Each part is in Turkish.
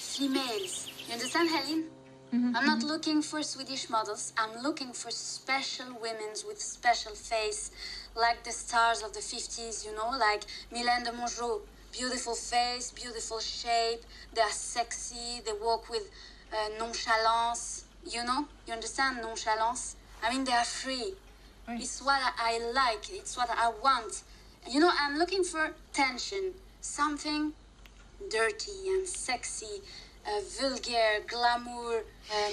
females. You understand, Helene? Mm-hmm. I'm not looking for Swedish models. I'm looking for special women with special face, like the stars of the 50s, you know, like Mila de Monroe. Beautiful face, beautiful shape. They are sexy. They walk with nonchalance. You know? You understand nonchalance? I mean, they are free. Right. It's what I like. It's what I want. You know, I'm looking for tension. Something dirty and sexy, vulgar, glamour,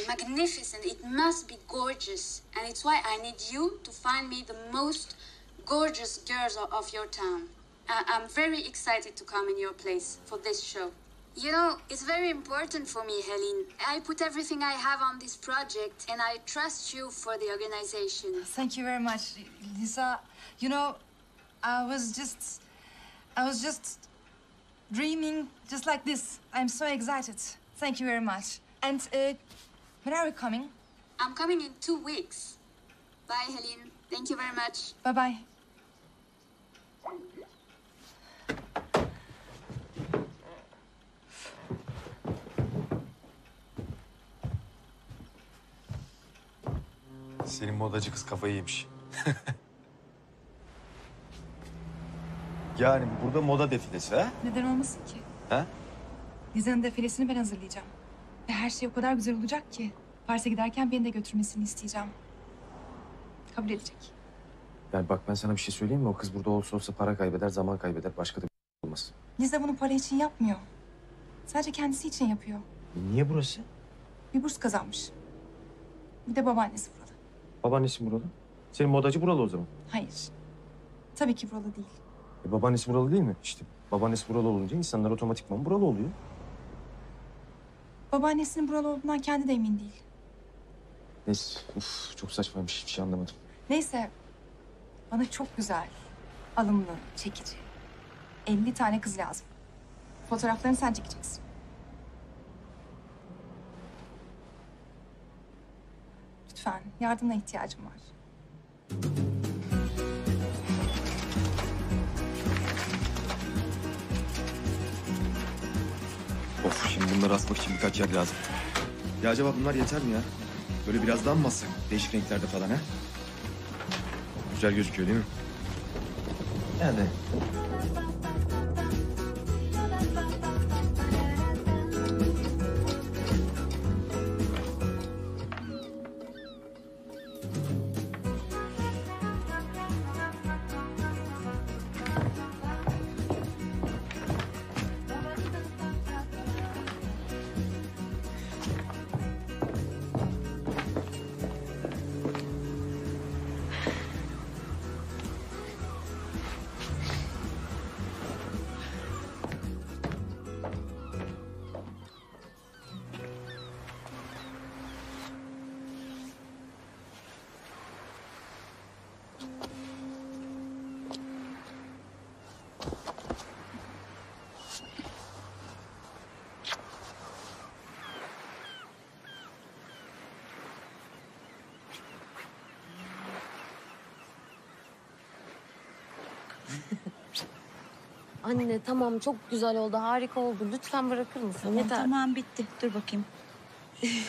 magnificent. It must be gorgeous. And it's why I need you to find me the most gorgeous girls of your town. I'm very excited to come in your place for this show. You know, it's very important for me, Helene. I put everything I have on this project and I trust you for the organization. Thank you very much, Liza. You know, I was just dreaming just like this. I'm so excited. Thank you very much. And when are you coming? I'm coming in 2 weeks. Bye, Helene. Thank you very much. Bye-bye. Senin modacı kız kafayı yemiş. Yani burada moda defilesi ha? Neden olmasın ki? Ha? Liza'nın defilesini ben hazırlayacağım. Ve her şey o kadar güzel olacak ki. Paris'e giderken beni de götürmesini isteyeceğim. Kabul edecek. Yani bak ben sana bir şey söyleyeyim mi? O kız burada olsa olsa para kaybeder, zaman kaybeder. Başka da bir olmaz. Liza bunu para için yapmıyor. Sadece kendisi için yapıyor. Niye burası? Bir burs kazanmış. Bir de babaannesi burada. Babaannesi buralı? Senin modacı buralı o zaman. Hayır. Tabii ki buralı değil. Babaannesi buralı değil mi? İşte babaannesi buralı olunca insanlar otomatikman buralı oluyor. Babaannesinin buralı olduğundan kendi de emin değil. Neyse, uf, çok saçmaymış. Hiçbir şey anlamadım. Neyse, bana çok güzel, alımlı, çekici, 50 tane kız lazım. Fotoğraflarını sen çekeceksin. Lütfen, yardımına ihtiyacım var. Of, şimdi bunları asmak için birkaç yer lazım. Ya acaba bunlar yeter mi ya? Böyle biraz daha mı bassak? Değişik renklerde falan ha? Güzel gözüküyor değil mi? Yani. Anne tamam çok güzel oldu, harika oldu. Lütfen bırakır mısın? Tamam, yeter. Tamam bitti. Dur bakayım.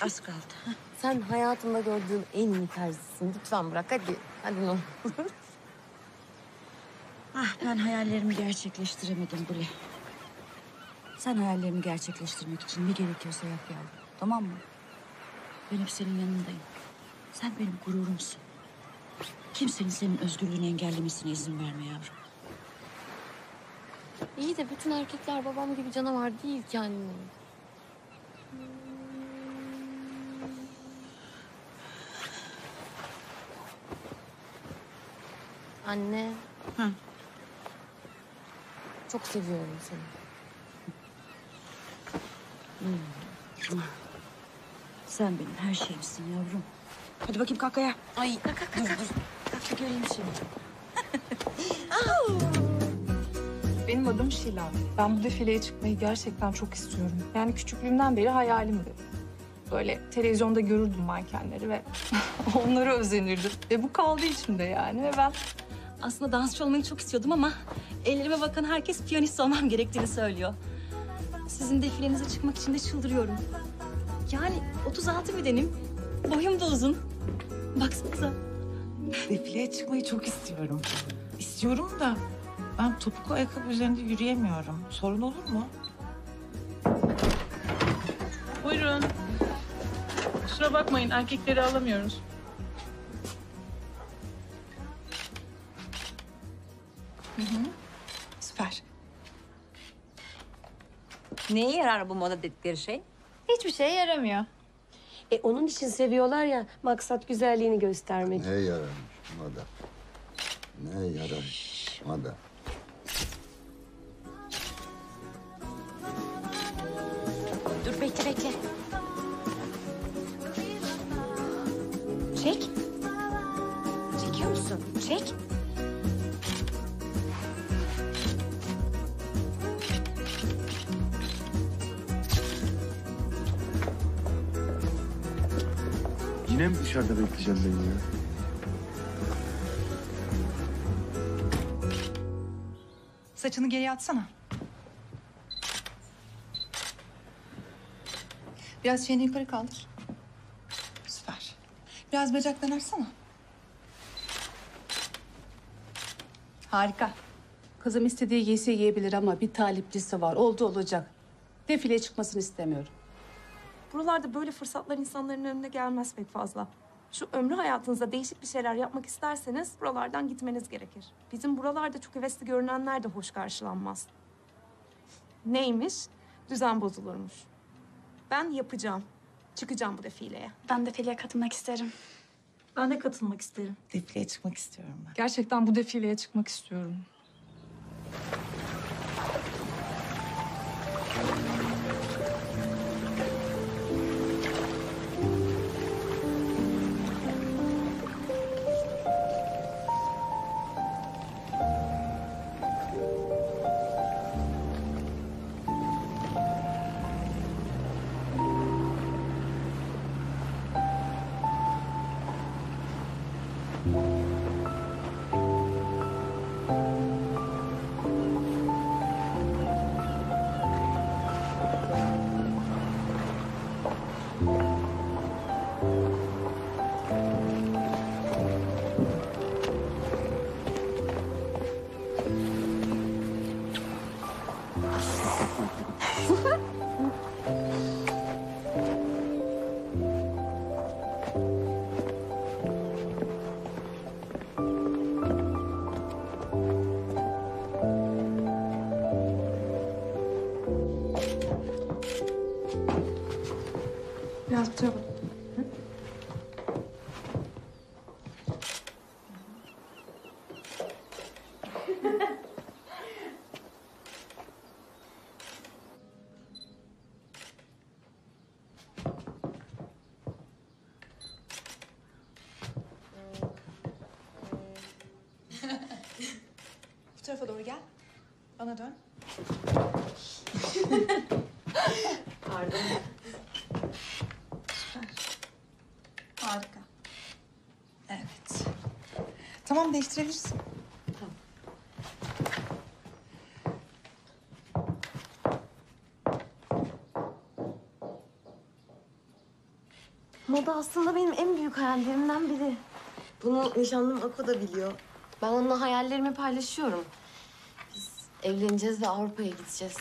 Az kaldı. Sen hayatımda gördüğüm en iyi terzisin. Lütfen bırak hadi. Hadi ne olur. Ah ben hayallerimi gerçekleştiremedim Guli. Sen hayallerimi gerçekleştirmek için ne gerekiyorsa yap yavrum. Tamam mı? Ben hep senin yanındayım. Sen benim gururumsun. Kimsenin senin özgürlüğünü engellemesine izin verme yavrum. İyi de bütün erkekler babam gibi canavar değil ki anne. Anne. Hı. Çok seviyorum seni. Hmm. Sen benim her şeyimsin yavrum. Hadi bakayım kalk ayağa. Ay kalk kalk kalk. Kalk göreyim şimdi. Benim adım Şila. Ben bu defileye çıkmayı gerçekten çok istiyorum. Yani küçüklüğümden beri hayalimdi. Böyle televizyonda görürdüm mankenleri ve onlara özenirdim. Ve bu kaldı içimde yani ve ben aslında dansçı olmayı çok istiyordum ama ellerime bakan herkes piyanist olmam gerektiğini söylüyor. Sizin defilenize çıkmak için de çıldırıyorum. Yani 36 bedenim, boyum da uzun. Baksanıza. Defileye çıkmayı çok istiyorum. İstiyorum da ben topuklu ayakkabı üzerinde yürüyemiyorum. Sorun olur mu? Buyurun. Kusura bakmayın, erkekleri alamıyoruz. Hı-hı. Süper. Neye yarar bu moda dedikleri şey? Hiçbir şeye yaramıyor. Onun için seviyorlar ya, maksat güzelliğini göstermek. Ne yararmış moda? Ne yararmış moda? Dur, bekle, bekle. Çek. Çekiyor musun? Çek. Yine mi dışarıda bekleyeceğim beni ya? Saçını geriye atsana. Biraz şeyini yukarı kaldır. Süper. Biraz bacaktan açsana. Harika. Kızım istediği giysi giyebilir ama bir taliplisi var. Oldu olacak. Defileye çıkmasını istemiyorum. Buralarda böyle fırsatlar insanların önüne gelmez pek fazla. Şu ömrü hayatınızda değişik bir şeyler yapmak isterseniz buralardan gitmeniz gerekir. Bizim buralarda çok hevesli görünenler de hoş karşılanmaz. Neymiş? Düzen bozulurmuş. Ben yapacağım. Çıkacağım bu defileye. Ben defileye katılmak isterim. Ben de katılmak isterim. Defileye çıkmak istiyorum ben. Gerçekten bu defileye çıkmak istiyorum. Biraz bu tarafa. Bu tarafa doğru gel. Bana dön. Pardon. Harika. Evet. Tamam, değiştirebilirsin. Tamam. Moda aslında benim en büyük hayallerimden biri. Bunu nişanlım Ako da biliyor. Ben onunla hayallerimi paylaşıyorum. Biz evleneceğiz ve Avrupa'ya gideceğiz.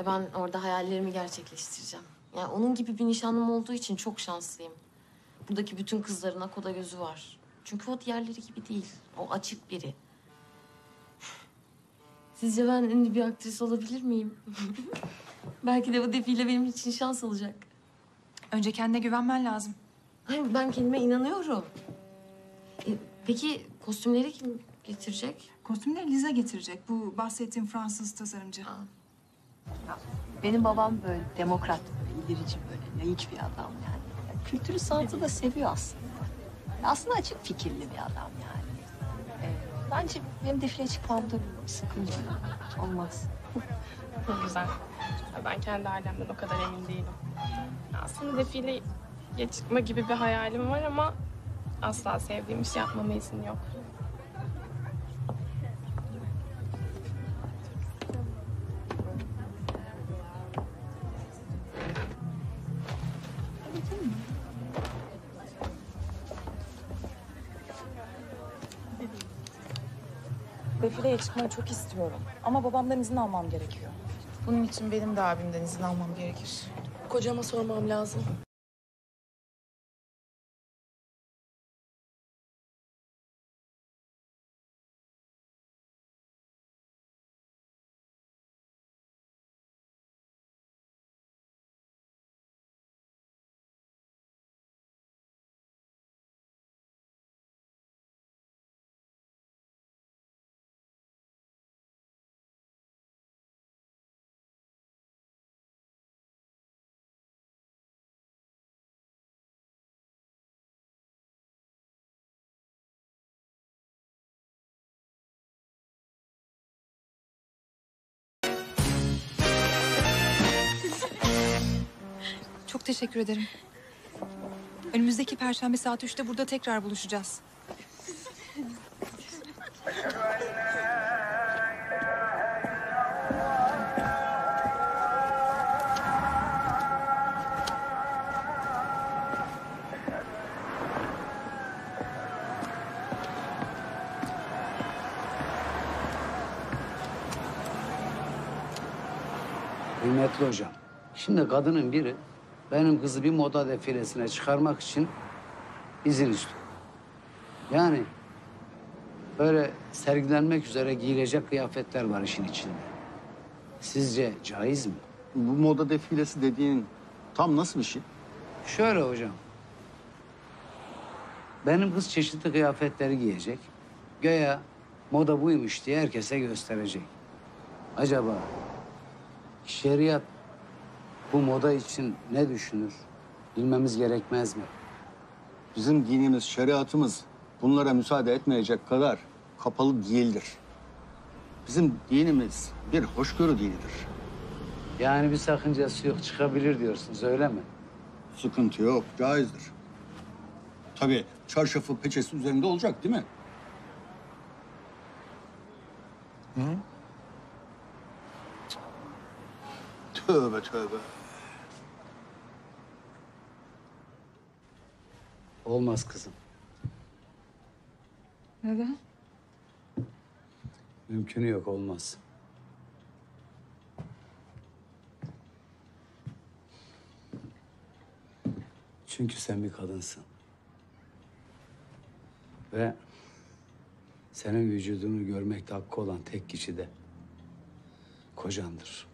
Ve ben orada hayallerimi gerçekleştireceğim. Yani onun gibi bir nişanlım olduğu için çok şanslıyım. Buradaki bütün kızların Ako'da gözü var. Çünkü o diğerleri gibi değil. O açık biri. Sizce ben ünlü bir aktris olabilir miyim? Belki de bu defile benim için şans olacak. Önce kendine güvenmen lazım. Hayır, ben kendime inanıyorum. Peki kostümleri kim getirecek? Kostümleri Liza getirecek. Bu bahsettiğim Fransız tasarımcı. Aa. Benim babam böyle demokrat, ilerici böyle naif bir adam yani. Kültürü, sanatı da seviyor aslında. Aslında açık fikirli bir adam yani. Bence benim defileye çıkmamda sıkıntı olmaz. Çok güzel. Ben kendi ailemden o kadar emin değilim. Aslında defileye çıkma gibi bir hayalim var ama asla sevdiğim iş yapmama izin yok. Defile'ye çıkmayı çok istiyorum. Ama babamdan izin almam gerekiyor. Bunun için benim de abimden izin almam gerekir. Kocama sormam lazım. Çok teşekkür ederim. Önümüzdeki Perşembe saat 3'te burada tekrar buluşacağız. Kıymetli hocam, şimdi kadının biri benim kızı bir moda defilesine çıkarmak için izin istiyor. Yani böyle sergilenmek üzere giyilecek kıyafetler var işin içinde. Sizce caiz mi? Bu moda defilesi dediğin tam nasıl bir şey? Şöyle hocam. Benim kız çeşitli kıyafetleri giyecek. Göya moda buymuş diye herkese gösterecek. Acaba şeriat bu moda için ne düşünür? Bilmemiz gerekmez mi? Bizim dinimiz, şeriatımız bunlara müsaade etmeyecek kadar kapalı değildir. Bizim dinimiz bir hoşgörü dinidir. Yani bir sakıncası yok, çıkabilir diyorsunuz öyle mi? Sıkıntı yok, caizdir. Tabii çarşafı peçesi üzerinde olacak değil mi? Hı? Tövbe tövbe. Olmaz kızım. Neden? Mümkünü yok, olmaz. Çünkü sen bir kadınsın. Ve senin vücudunu görmekte hakkı olan tek kişi de kocandır.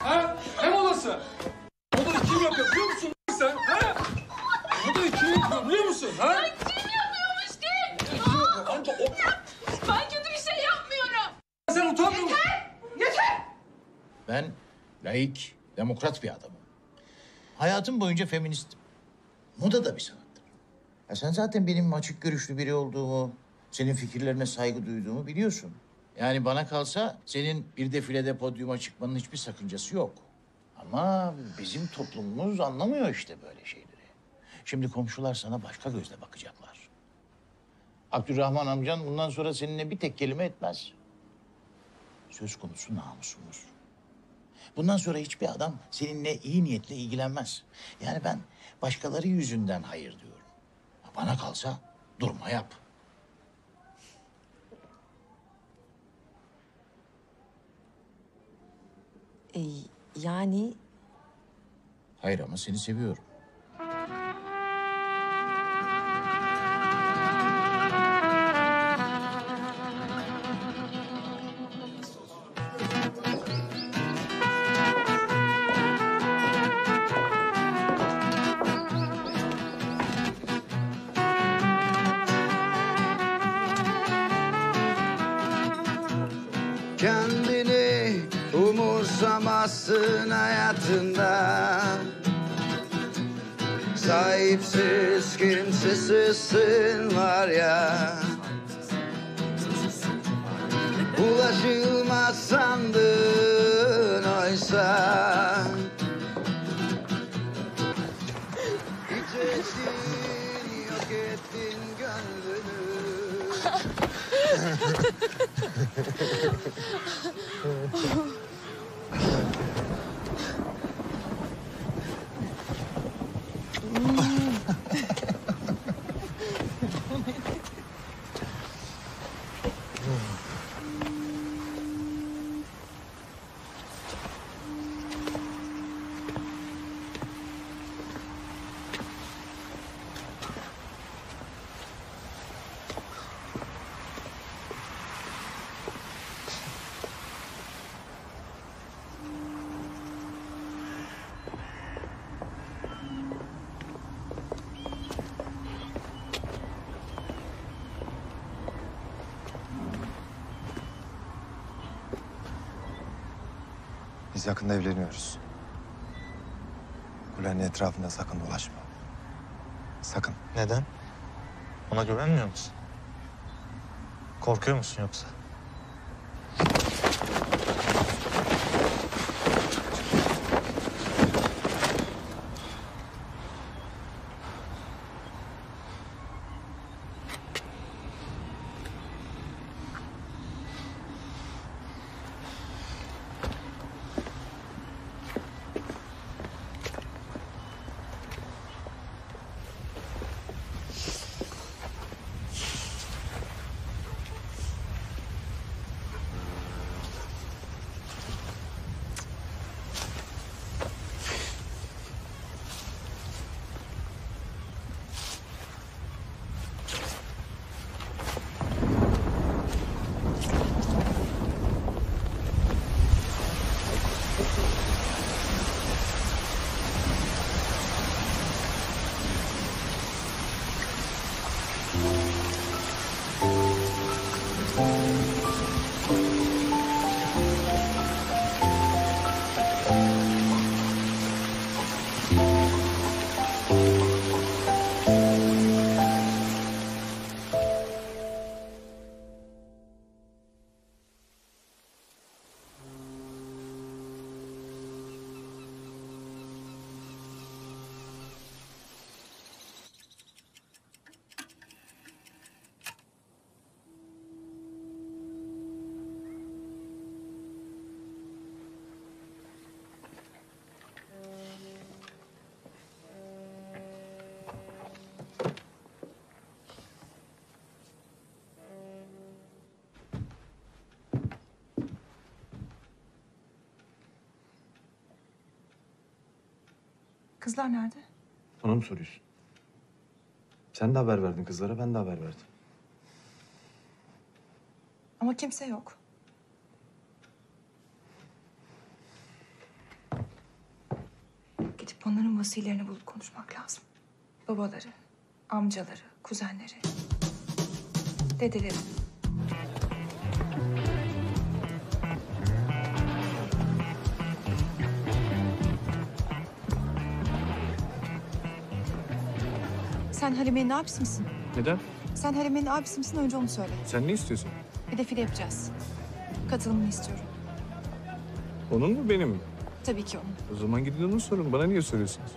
Ha? Ben kim yapıyormuş değil? Anca ben kötü bir şey yapmıyorum. Sen utanmıyor musun? Yeter! Yeter! Ben laik, demokrat bir adamım. Hayatım boyunca feministim. Moda da bir sanattır. Ya sen zaten benim açık görüşlü biri olduğumu, senin fikirlerine saygı duyduğumu biliyorsun. Yani bana kalsa senin bir defilede podyuma çıkmanın hiçbir sakıncası yok. Ama bizim toplumumuz anlamıyor işte böyle şeyleri. Şimdi komşular sana başka gözle bakacaklar. Abdurrahman amcan bundan sonra seninle bir tek kelime etmez. Söz konusu namusumuz. Bundan sonra hiçbir adam seninle iyi niyetle ilgilenmez. Yani ben başkaları yüzünden hayır diyorum. Bana kalsa durma yap. Yani... Hayır ama seni seviyorum. kendini umursamazsın hayatında. Sahipsiz kimsesizsin var ya. Ulaşılmaz sandın oysa. İçeştin, yok ettin gönlünü. Biz yakında evleniyoruz. Gülen'in etrafında sakın dolaşma. Sakın. Neden? Ona güvenmiyor musun? Korkuyor musun yoksa? Kızlar nerede? Bana mı soruyorsun? Sen de haber verdin kızlara, ben de haber verdim. Ama kimse yok. Gidip onların vasilerini bulup konuşmak lazım. Babaları, amcaları, kuzenleri, dedeleri. Sen Halime'nin abisi misin? Neden? Sen Halime'nin abisi misin? Önce onu söyle. Sen ne istiyorsun? Bir defile yapacağız. Katılımını istiyorum. Onun mu, benim mi? Tabii ki onun. O zaman gidin onu sorun. Bana niye soruyorsunuz?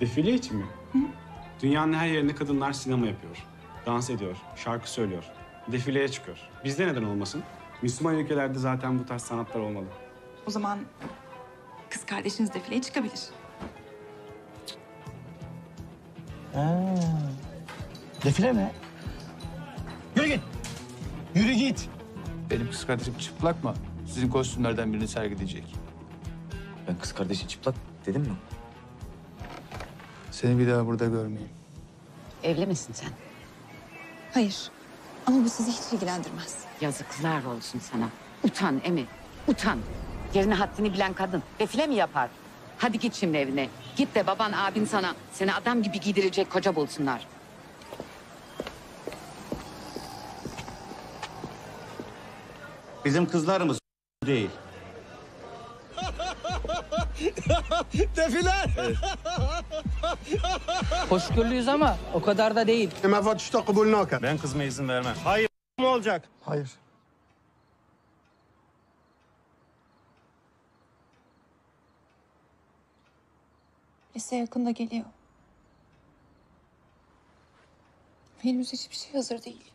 Defile için mi? Hı? Dünyanın her yerinde kadınlar sinema yapıyor. Dans ediyor, şarkı söylüyor. Defileye çıkıyor. Bizde neden olmasın? Müslüman ülkelerde zaten bu tarz sanatlar olmalı. O zaman kız kardeşiniz defileye çıkabilir. Aa, defile mi? Yürü git! Yürü git! Benim kız kardeşim çıplak mı? Sizin kostümlerden birini sergileyecek. Ben kız kardeşi çıplak dedim mi? Seni bir daha burada görmeyeyim. Evli misin sen? Hayır. Ama bu sizi hiç ilgilendirmez. Yazıklar olsun sana. Utan Emi, utan. Yerine haddini bilen kadın defile mi yapar? Hadi git şimdi evine. Git de baban, abin sana, seni adam gibi giydirecek koca bulsunlar. Bizim kızlarımız değil. Defiler. Evet. Hoşgörülüyüz ama o kadar da değil. Ben kızma izin vermem. Hayır mı olacak? Hayır. Lise yakında geliyor. Henüz hiçbir şey hazır değil.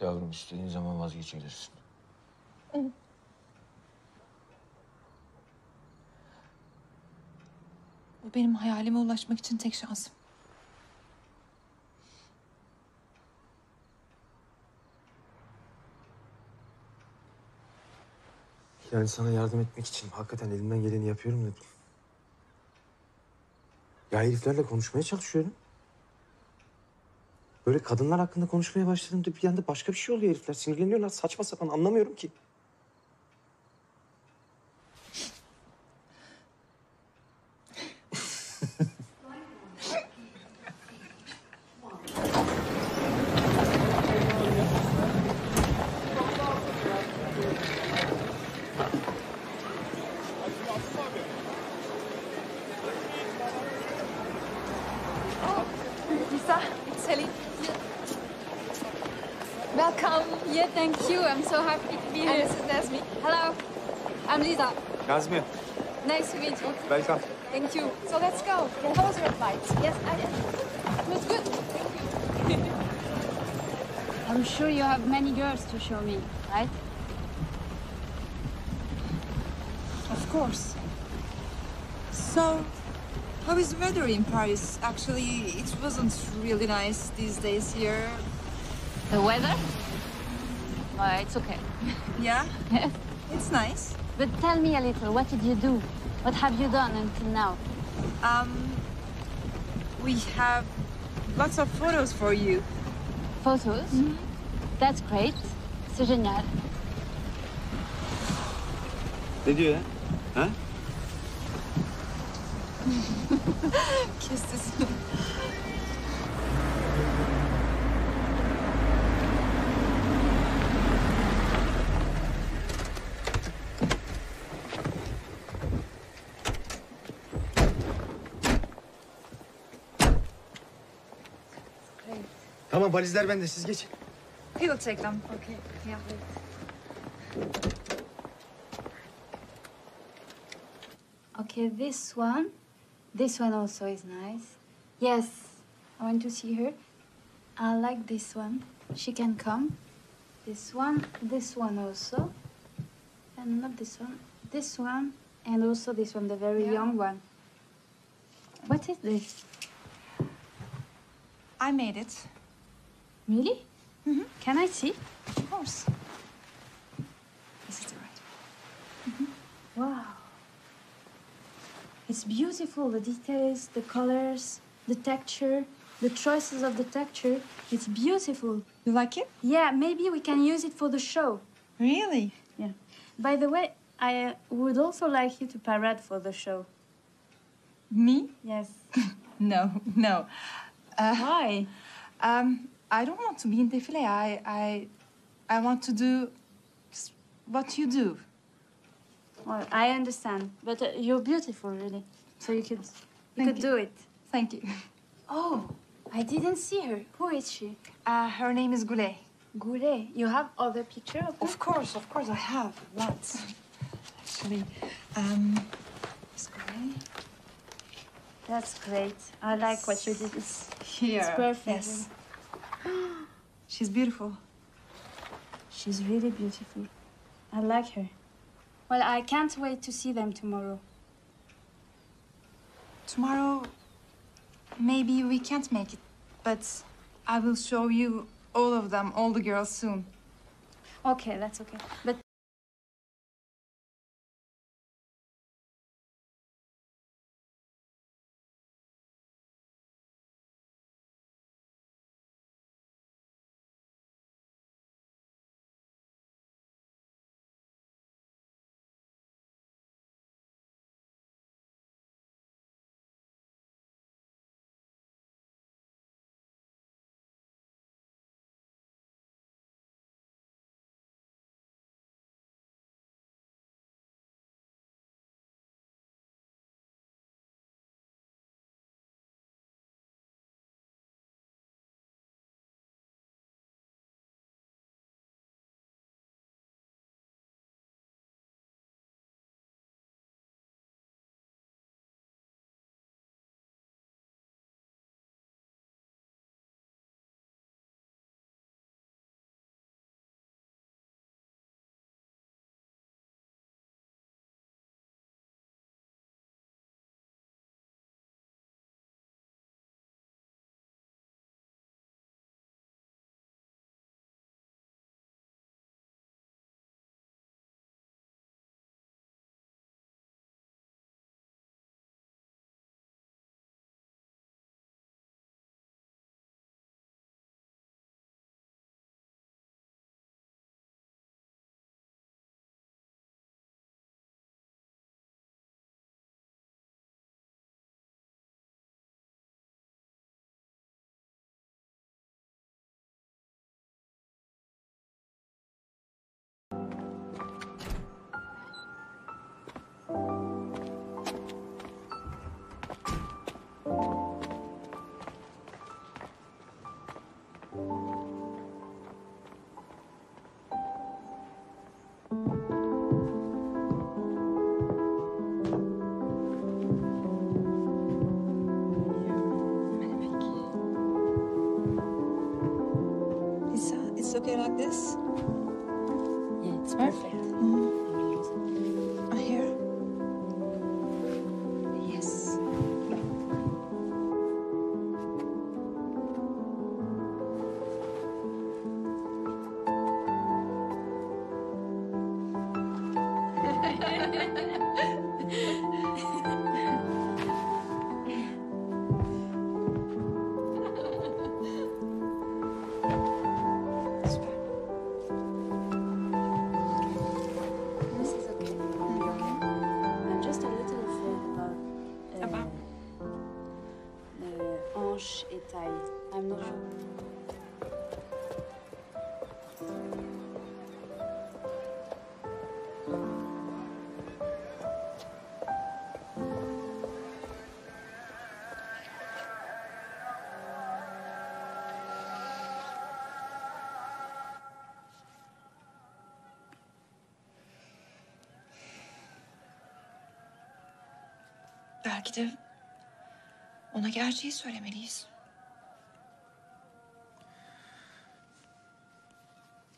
Yavrum istediğin zaman vazgeçebilirsin. Bu benim hayalime ulaşmak için tek şansım. Yani sana yardım etmek için hakikaten elimden geleni yapıyorum dedim. Ya heriflerle konuşmaya çalışıyorum. Böyle kadınlar hakkında konuşmaya başladığımda bir yanda başka bir şey oluyor herifler. Sinirleniyorlar, saçma sapan, anlamıyorum ki. Nice to meet you. Welcome. Thank you. So let's go. How was your flight? Yes, I did. It was good. Thank you. I'm sure you have many girls to show me, right? Of course. So, how is the weather in Paris? Actually, it wasn't really nice these days here. The weather? It's okay. Yeah? It's nice. But tell me a little, what did you do? What have you done until now? We have lots of photos for you. Photos? Mm-hmm. That's great. C'est génial. Ne diyor ya? Ha? Kestisini. Tamam, valizler bende. Siz geçin. He'll take them. Okay. Yeah. Okay, this one also is nice. Yes, I want to see her. I like this one. She can come. This one also. And not this one. This one, and also this one, the very young one. What is this? I made it. Really? Mm-hmm. Can I see? Of course. This is the right one. Mm-hmm. Wow. It's beautiful, the details, the colors, the texture, the choices of the texture. It's beautiful. You like it? Yeah, maybe we can use it for the show. Really? Yeah. By the way, I would also like you to parade for the show. Me? Yes. No. Why? I don't want to be in défilé. I want to do what you do. Well, I understand, but you're beautiful, really. So you could do it. Thank you. Oh, I didn't see her. Who is she? Her name is Goulet. Goulet, you have other picture of her? Of course, I have lots. Actually, Miss Goulet. That's great. I like what you did. It's here. It's perfect. Yes. She's beautiful. She's really beautiful. I like her. Well, I can't wait to see them tomorrow. Tomorrow, maybe we can't make it, but I will show you all of them, all the girls soon. Okay, that's okay. But Belki de ona gerçeği söylemeliyiz.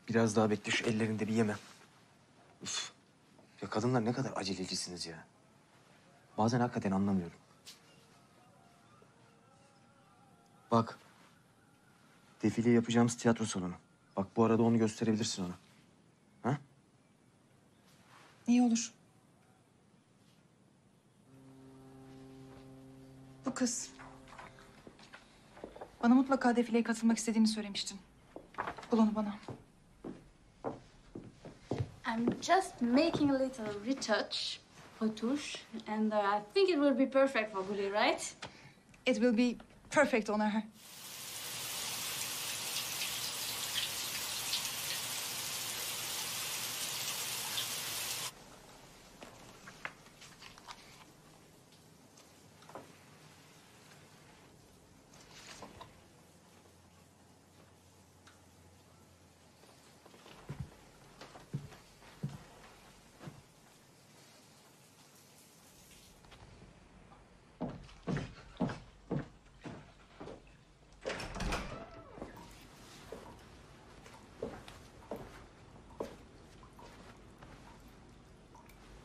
Biraz daha bekle, şu ellerinde bir yeme. Uf. Ya kadınlar ne kadar acelecisiniz ya. Bazen hakikaten anlamıyorum. Bak. Defile yapacağımız tiyatro salonu. Bak bu arada onu gösterebilirsin ona. Ha? İyi olur. Bu kız. Bana mutlaka defileye katılmak istediğini söylemiştin. Bul onu bana. I'm just making a little retouch, retouche, and I think it will be perfect for Guli, right? It will be perfect on her.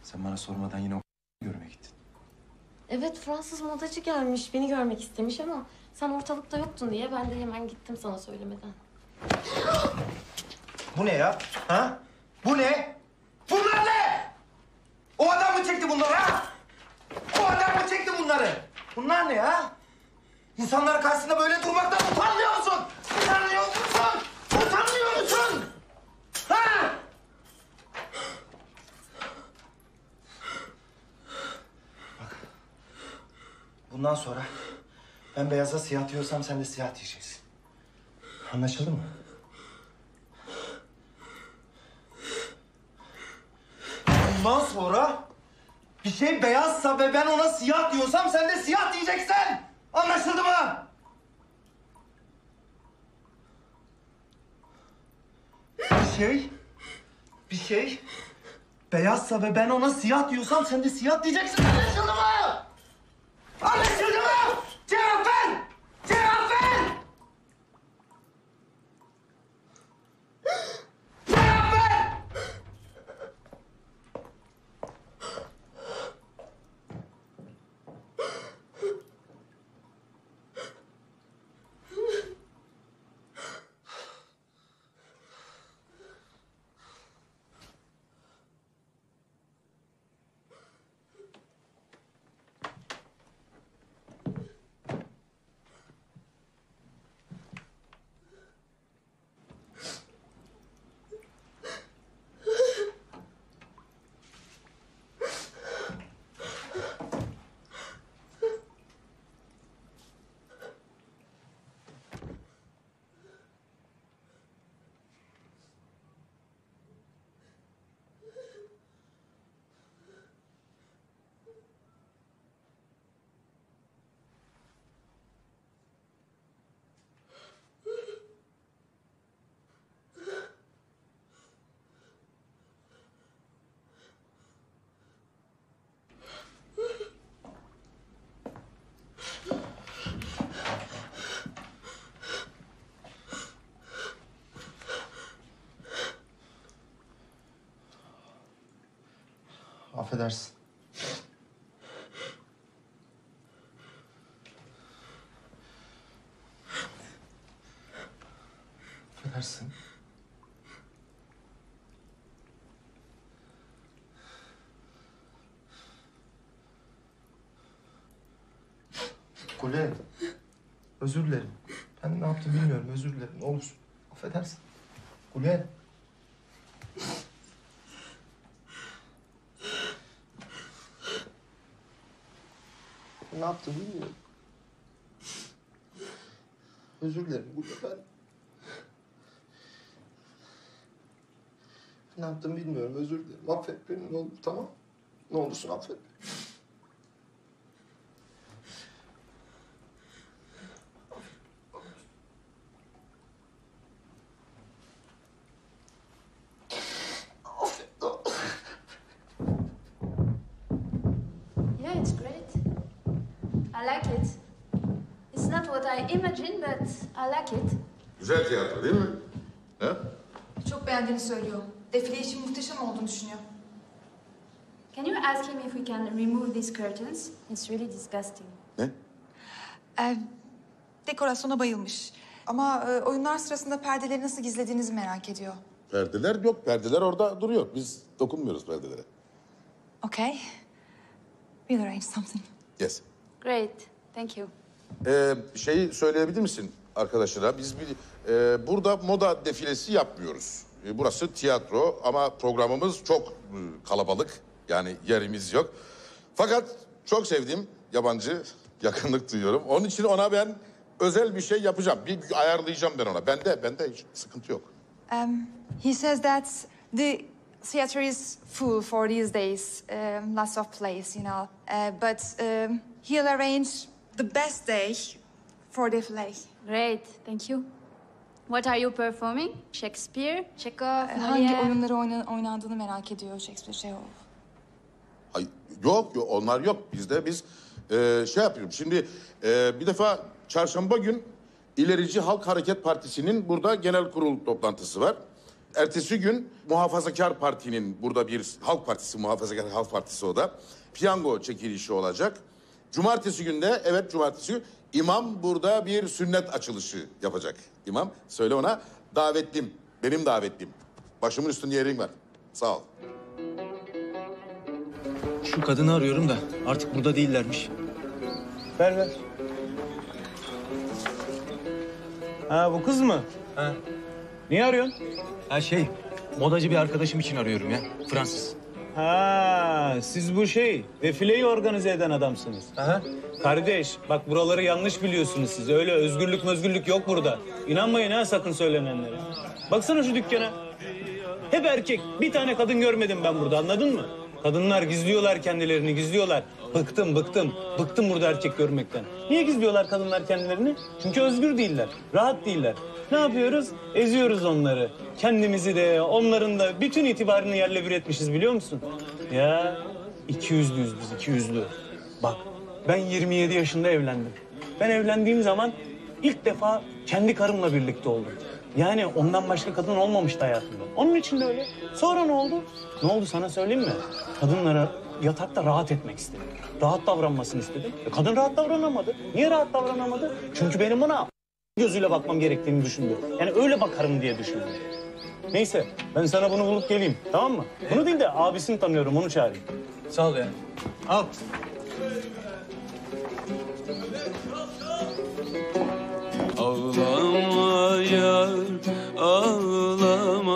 Sen bana sormadan yine o görmeye gittin. Evet, Fransız modacı gelmiş. Beni görmek istemiş ama sen ortalıkta yoktun diye ben de hemen gittim sana söylemeden. Bu ne ya? Ha? Bu ne? Bunlar ne? O adam mı çekti bunları ha? O adam mı çekti bunları? Bunlar ne ya? İnsanlar karşısında böyle durmaktan utanmıyor musun? Utanmıyor musun? Utanmıyor musun? Ha? Bundan sonra ben beyaza siyah diyorsam sen de siyah diyeceksin. Anlaşıldı mı? Bundan sonra bir şey beyazsa ve ben ona siyah diyorsam sen de siyah diyeceksin. Anlaşıldı mı? Bir şey beyazsa ve ben ona siyah diyorsam sen de siyah diyeceksin. Anlaşıldı mı? Anlaşıldı mı? Cevap ver! Cevap ver! Cevap ver! Affedersin. Affedersin. Goulet, özür dilerim. Ben ne yaptım bilmiyorum, özür dilerim. Ne olursun, affedersin. Goulet. Ne yaptım bilmiyorum. Özür dilerim Goulet, ben... Ne yaptım bilmiyorum, özür dilerim. Affet beni, ne olur, tamam? Ne olursun affet beni. I like it. Güzel tiyatro değil mi? Ha? Çok beğendiğini söylüyor. Defile için muhteşem olduğunu düşünüyor. Can you ask him if we can remove these curtains? It's really disgusting. Ne? Dekorasyona bayılmış. Ama oyunlar sırasında perdeleri nasıl gizlediğinizi merak ediyor. Perdeler yok. Perdeler orada duruyor. Biz dokunmuyoruz perdelere. Okay. We'll arrange something. Yes. Great. Thank you. Şeyi söyleyebilir misin arkadaşlara? Biz burada moda defilesi yapmıyoruz. Burası tiyatro ama programımız çok kalabalık. Yani yerimiz yok. Fakat çok sevdiğim yabancı, yakınlık duyuyorum. Onun için ona ben özel bir şey yapacağım. Bir ayarlayacağım ben ona. Bende hiç sıkıntı yok. He says that the theater is full for these days. Lots of plays, you know. But he'll arrange the best day for defilé. Great, thank you. What are you performing? Shakespeare, Chekhov, hangi oyunları oynandığını merak ediyor Shakespeare, Chekhov. Ay, yok, onlar yok. Biz şey yapıyoruz. Şimdi bir defa çarşamba gün İlerici Halk Hareket Partisi'nin burada genel kurul toplantısı var. Ertesi gün Muhafazakar Parti'nin burada bir Halk Partisi, Muhafazakar Halk Partisi o da. Piyango çekilişi olacak. Cumartesi günde, evet cumartesi günü imam burada bir sünnet açılışı yapacak. İmam, söyle ona davetlim, benim davetlim. Başımın üstünde yerin var. Sağ ol. Şu kadını arıyorum da artık burada değillermiş. Ver. Ha, bu kız mı? Ha. Niye arıyorsun? Ha şey, modacı bir arkadaşım için arıyorum ya, Fransız. Ha, siz bu defileyi organize eden adamsınız. Aha. Kardeş, bak buraları yanlış biliyorsunuz siz. Öyle özgürlük yok burada. İnanmayın ha sakın söylenenlere. Baksana şu dükkana. Hep erkek, bir tane kadın görmedim ben burada, anladın mı? Kadınlar gizliyorlar kendilerini, gizliyorlar. Bıktım burada erkek görmekten. Niye gizliyorlar kadınlar kendilerini? Çünkü özgür değiller, rahat değiller. Ne yapıyoruz? Eziyoruz onları. Kendimizi de, onların da bütün itibarını yerle bir etmişiz biliyor musun? Ya, 200'lüyüz biz, 200'lü. Bak, ben 27 yaşında evlendim. Ben evlendiğim zaman ilk defa kendi karımla birlikte oldum. Yani ondan başka kadın olmamıştı hayatımda. Onun için de öyle. Sonra ne oldu? Ne oldu sana söyleyeyim mi? Kadınlara yatakta rahat etmek istedim. Rahat davranmasını istedim. Kadın rahat davranamadı. Niye rahat davranamadı? Çünkü benim ona... gözüyle bakmam gerektiğini düşündü. Yani öyle bakarım diye düşündü. Neyse, ben sana bunu bulup geleyim, tamam mı? Bunu değil de abisini tanıyorum, onu çağırayım. Sağ ol ya. Al. Ağlama yar, ağlama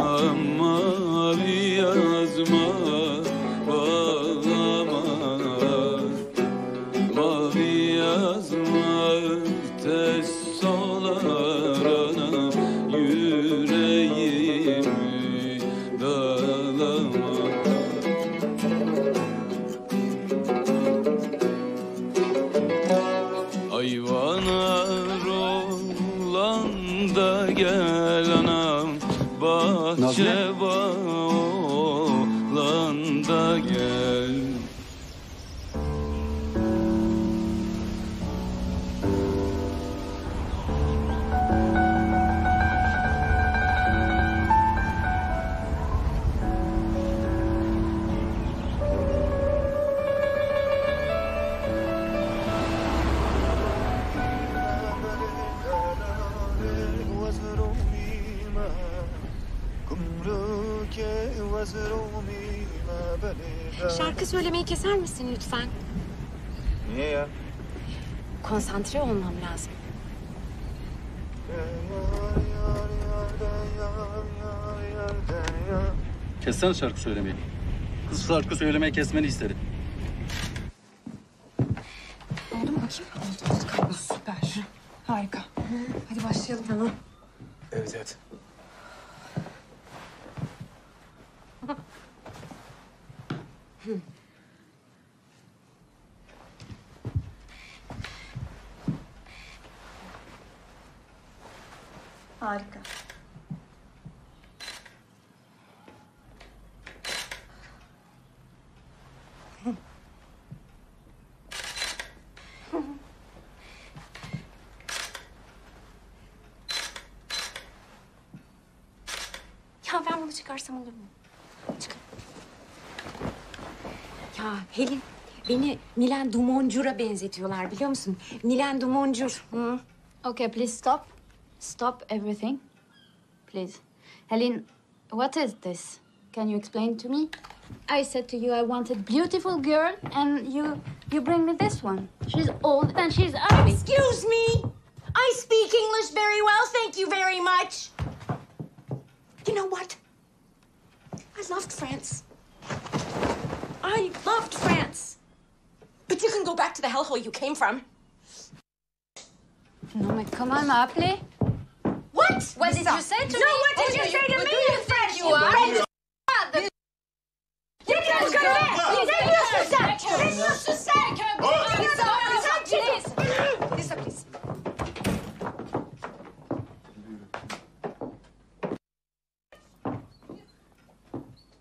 anam, mavi yazma. Şarkı söylemeyi keser misin lütfen? Niye ya? Konsantre olmam lazım. Kessene şarkı söylemeyi. Kız şarkı söylemeyi kesmeni istedi. Oldu mu bakayım? Oldu. Süper. Harika. Hadi başlayalım. Tamam. Evet, evet. Harika. Ya ben bunu çıkarsam olur mu? Çıkar. Ya Helin, beni Milen Dumoncur'a benzetiyorlar biliyor musun? Milen Dumoncur. Hı? Okay, please stop. Stop everything, please. Helene, what is this? Can you explain to me? I said to you I wanted beautiful girl, and you bring me this one. She's old and she's ugly. Excuse me. I speak English very well, thank you very much. You know what? I loved France. I loved France. But you can go back to the hellhole you came from. Non mais comment m'a appelé? What did you say to me? No, what did you say to me in French? You are the You can't go back! You didn't use to say! You didn't use to say! Lisa, please.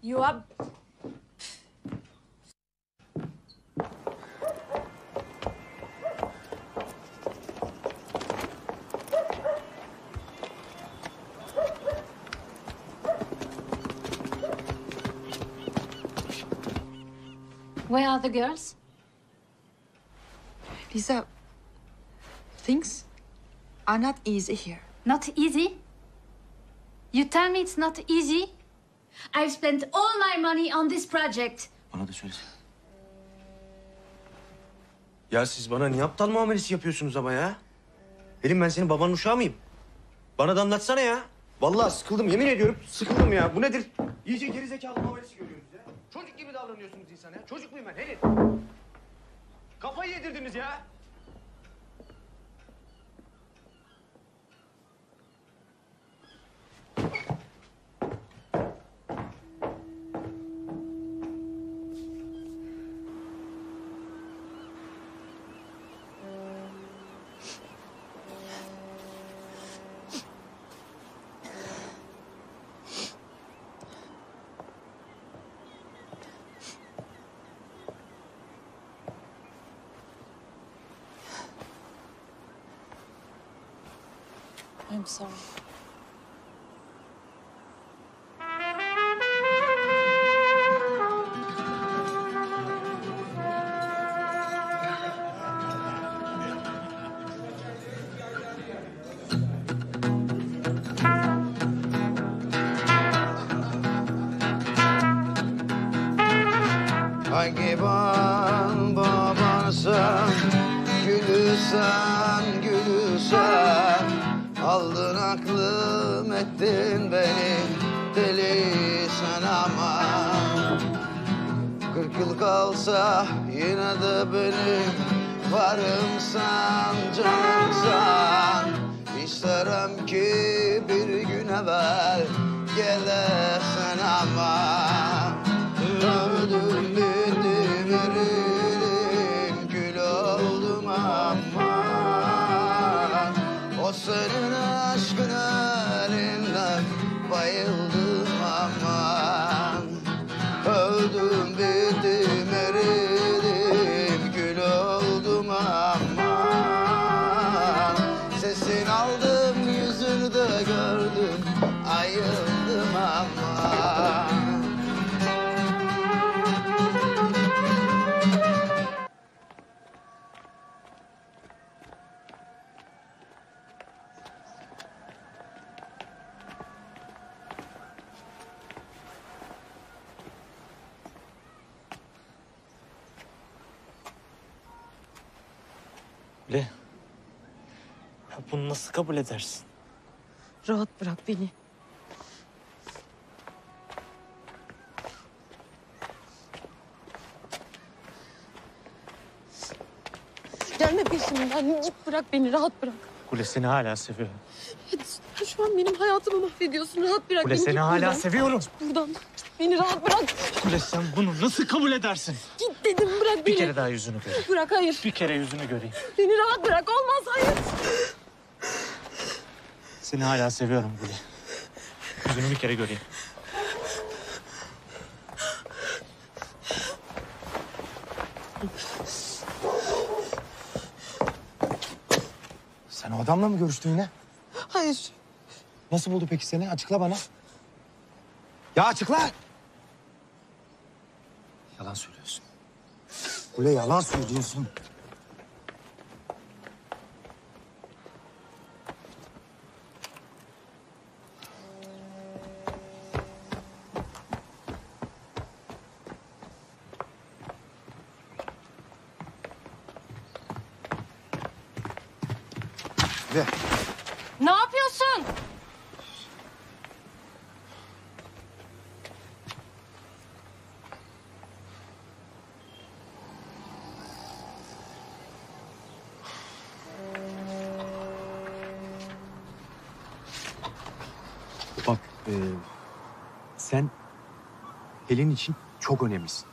You are... Where are the girls? Liza, things are not easy here. Not easy? You tell me it's not easy? I've spent all my money on this project. Bana da söylesene. Ya siz bana niye aptal muamelesi yapıyorsunuz ama ya? Helin, ben senin babanın uşağı mıyım? Bana da anlatsana ya. Vallahi sıkıldım, yemin ediyorum sıkıldım ya. Bu nedir? İyice gerizekalı muamelesi görüyoruz ya. Çocuk gibi davranıyorsunuz insana ya. Çocuk muyum ben Helin? Kafayı yedirdiniz ya. I'm sorry. Ay geban baban sen, gülü sen, gülü sen. Aldın aklım ettin beni deli sen ama 40 yıl kalsa yine de benim varımsan canımsan. İsterim ki bir gün evvel gelesen ama öldüm bittim eridim gül oldum ama o senin bayıldım aman, öldüm bittim eridim gül oldum aman. Sesin aldım yüzünü de gördüm ayıldım aman. Bunu nasıl kabul edersin? Rahat bırak beni. Gelme peşimden. Git bırak beni. Rahat bırak. Gule seni hala seviyorum. Evet, şu an benim hayatımı mahvediyorsun. Rahat bırak Gule, beni. Gule seni hala seviyorum. Buradan beni rahat bırak. Gule sen bunu nasıl kabul edersin? Git dedim, bırak beni. Bir kere daha yüzünü göreyim. Bırak, hayır. Bir kere yüzünü göreyim. Beni rahat bırak. Olmaz, hayır. Seni hala seviyorum Gule. Yüzünü bir kere göreyim. Sen o adamla mı görüştün yine? Hayır. Nasıl buldu peki seni? Açıkla bana. Ya açıkla! Yalan söylüyorsun. Gule, yalan söylüyorsun. Ne yapıyorsun? Bak, sen Helene için çok önemlisin.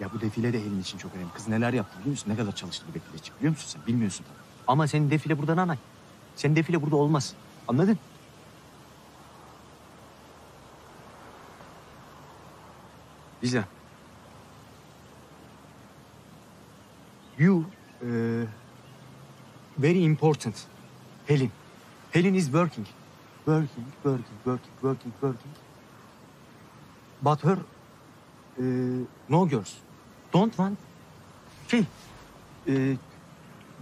Ya bu defile de Helene için çok önemli. Kız neler yaptı biliyor musun? Ne kadar çalıştı bu defile için biliyor musun sen? Bilmiyorsun tabii. Ama senin defile buradan anay. Senin defile burada olmaz. Anladın? Liza. You very important. Helene. Helene is working. Working. But her no girls. Don't want şey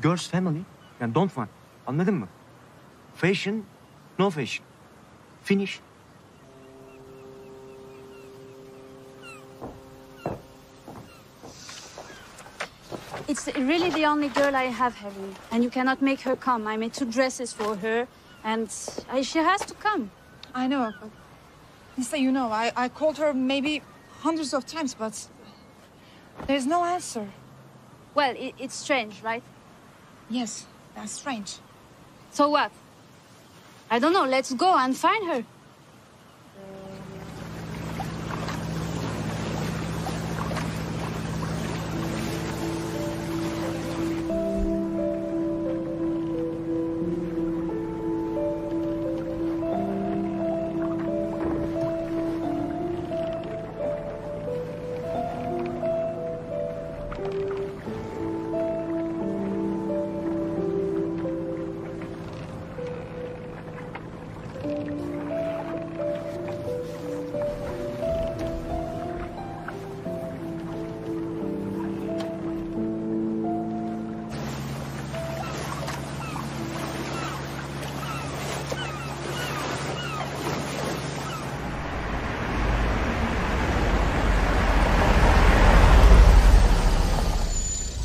girls family. Yani don't want. Anladın mı? Fashion, no fashion. Finish. It's really the only girl I have, Helene. And you cannot make her come. I made two dresses for her. And she has to come. I know, but... Lisa, you know, I called her maybe hundreds of times, but... There's no answer. Well, it's strange, right? Yes. That's strange. So what? I don't know. Let's go and find her.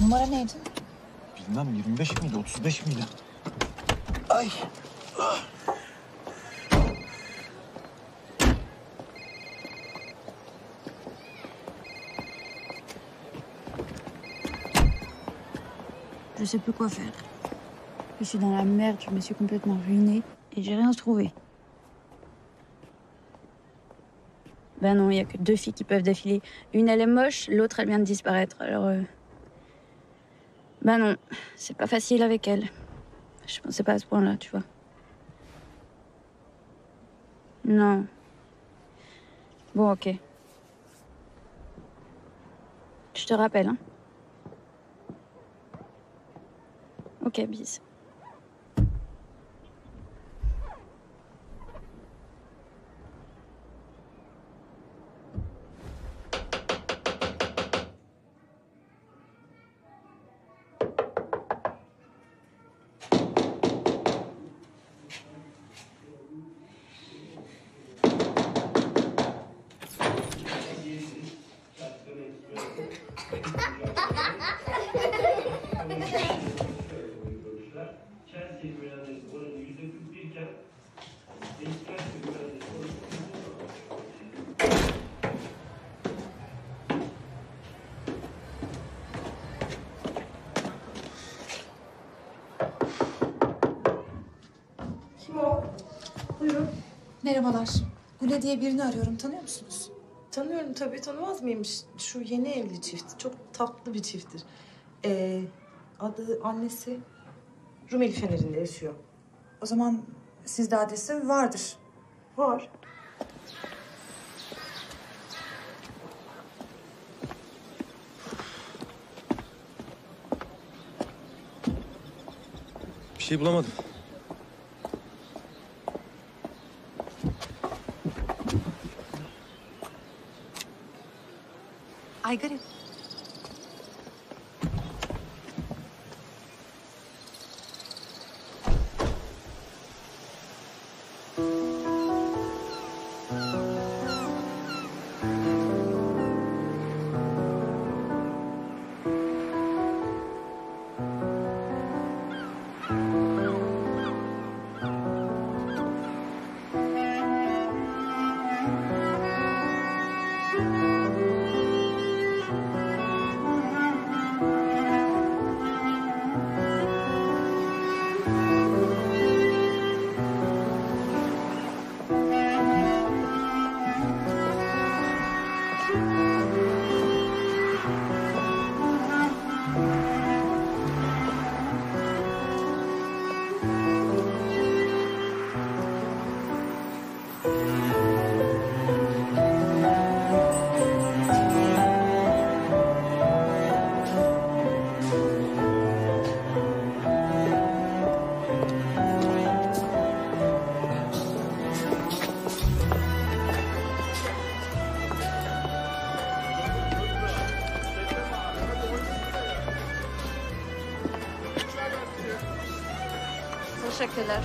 Numara neydi? Bilmem, 25 miydi, 35 miydi? Ay! Je sais plus quoi faire. Je suis dans la merde, je me suis complètement ruinée et j'ai rien trouvé. Ben non, il n'y a que deux filles qui peuvent défiler. Une, elle est moche, l'autre, elle vient de disparaître, alors... Ben non, c'est pas facile avec elle. Je pensais pas à ce point-là, tu vois. Non. Bon, ok. Je te rappelle, hein. Ok, bis. Kim o? Buyurun. Merhabalar. Gule diye birini arıyorum. Tanıyor musunuz? Tanıyorum tabii. Tanımaz mıymış? Şu yeni evli çift. Çok tatlı bir çifttir. Adı, annesi Rumeli Feneri'nde yaşıyor. O zaman sizde adresi vardır. Var. Bir şey bulamadım. Ay garip. Teşekkürler.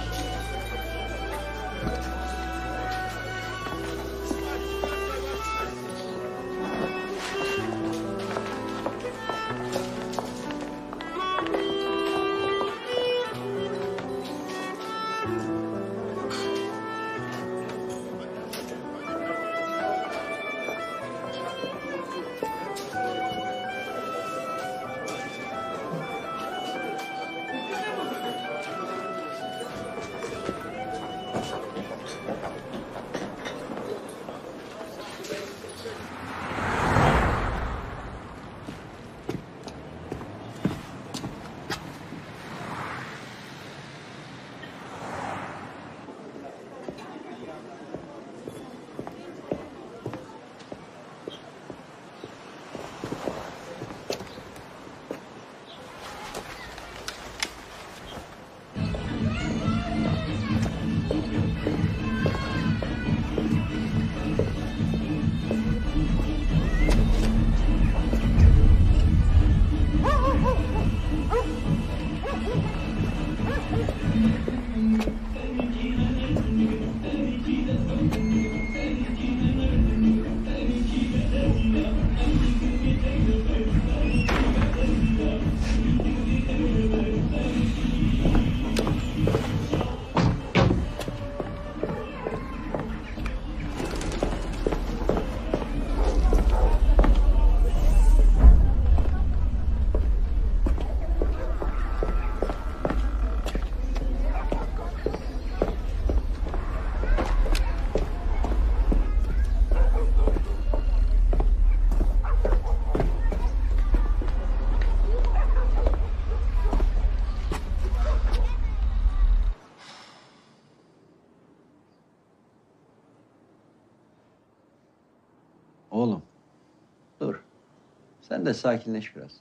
Sen de sakinleş biraz.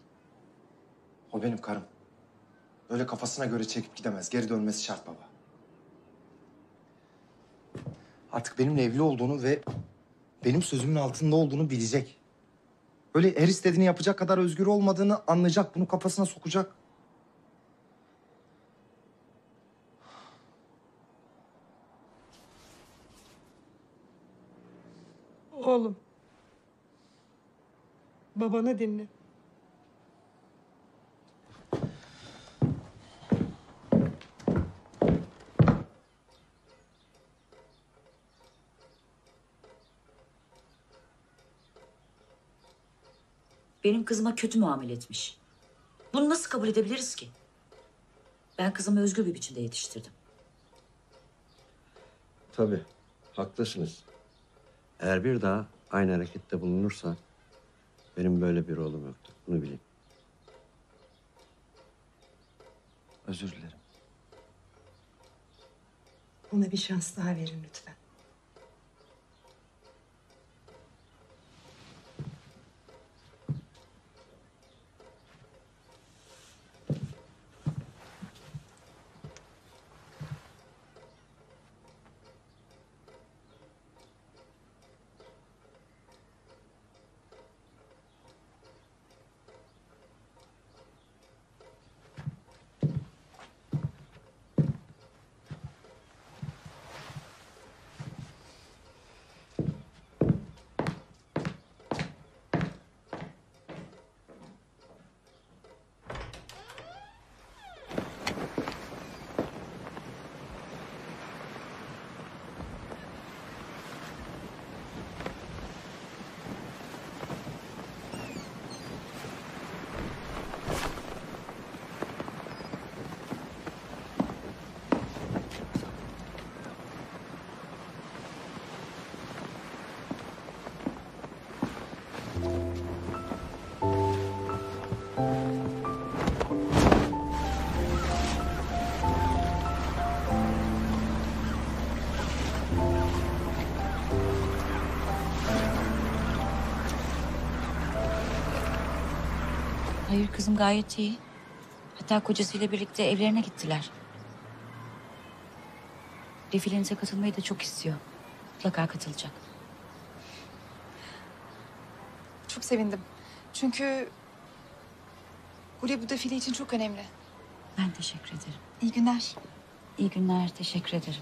O benim karım. Böyle kafasına göre çekip gidemez. Geri dönmesi şart baba. Artık benimle evli olduğunu ve benim sözümün altında olduğunu bilecek. Böyle her istediğini yapacak kadar özgür olmadığını anlayacak. Bunu kafasına sokacak. Oğlum. Babanı dinle. Benim kızıma kötü muamele etmiş. Bunu nasıl kabul edebiliriz ki? Ben kızımı özgür bir biçimde yetiştirdim. Tabii, haklısınız. Eğer bir daha aynı harekette bulunursa benim böyle bir oğlum yoktu. Bunu bilin. Özür dilerim. Ona bir şans daha verin lütfen. Hayır kızım, gayet iyi. Hatta kocasıyla birlikte evlerine gittiler. Defilenize katılmayı da çok istiyor. Mutlaka katılacak. Çok sevindim. Çünkü Guli bu defile için çok önemli. Ben teşekkür ederim. İyi günler. İyi günler, teşekkür ederim.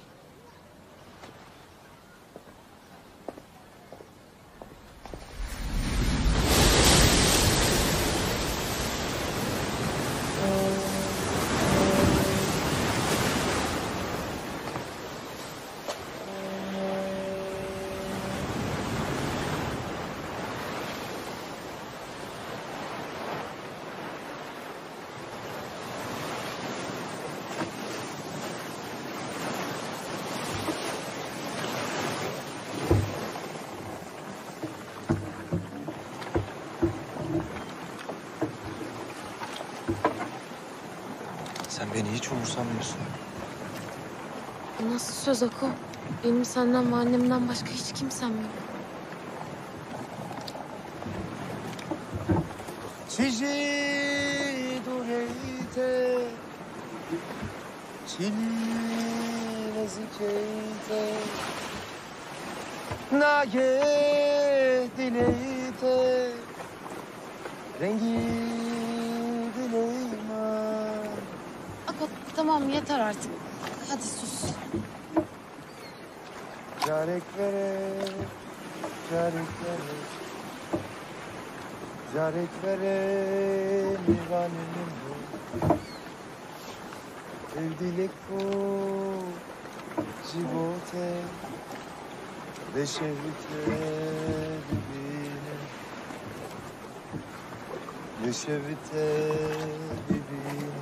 Beni hiç umursamıyorsun. Nasıl söz Ako? Benim senden ve annemden başka hiç kimsem yok. Çiçeği dureyte, çiğne zikeyte, nage dileyte, rengi dileyme. Tamam, yeter artık. Hadi sus. Carek verek, carek verek. Carek verek, nivanenim bu. Evdilek bu, cibote. Ve şevite bibinim. Ve şevite bibinim.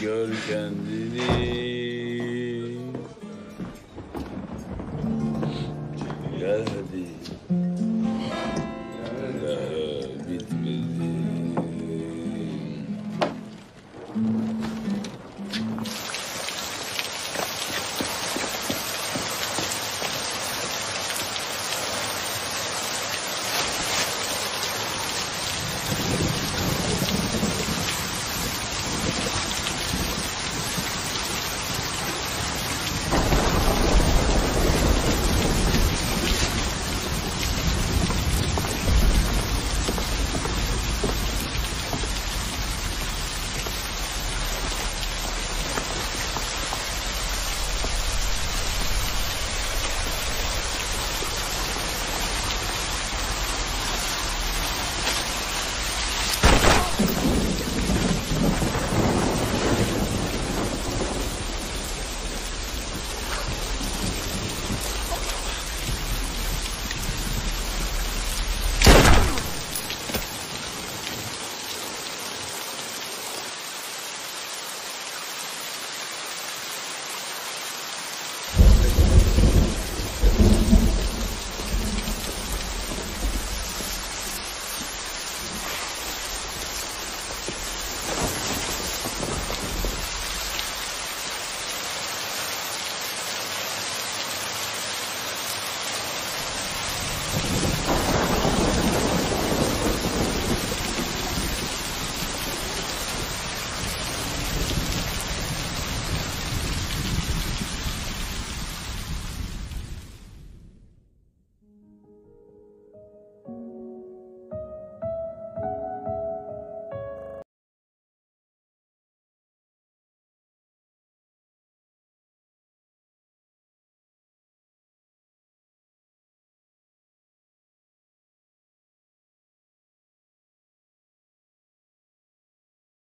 Gör kendini.